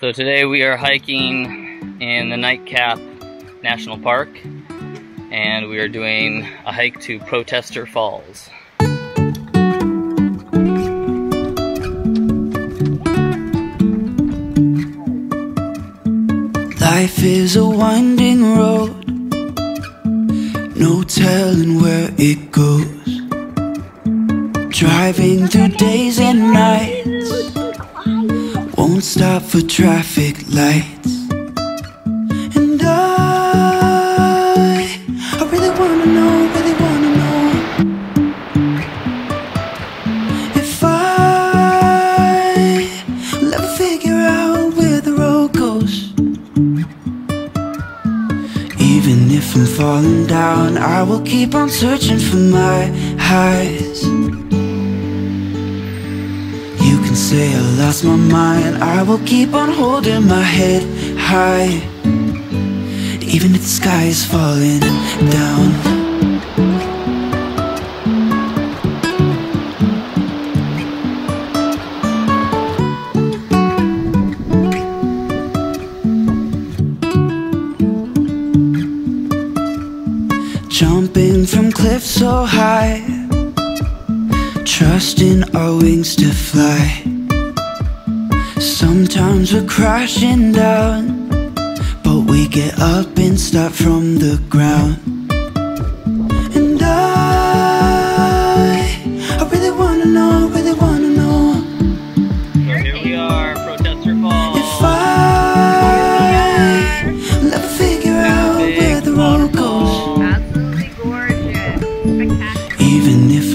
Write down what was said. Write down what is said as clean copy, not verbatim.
So today we are hiking in the Nightcap National Park, and we are doing a hike to Protesters Falls. Life is a winding road, no telling where it goes. Driving through days and nights, won't stop for traffic lights. And I really wanna know if I will ever figure out where the road goes. Even if I'm falling down, I will keep on searching for my highs. You can say I lost my mind, I will keep on holding my head high, even if the sky is falling down. Jumping from cliffs so high, trusting our wings to fly. Sometimes we're crashing down, but we get up and start from the ground. And I really wanna know. So here we are, Protesters Falls. If I will ever figure out where the road goes. Absolutely gorgeous. Spectacular. Even if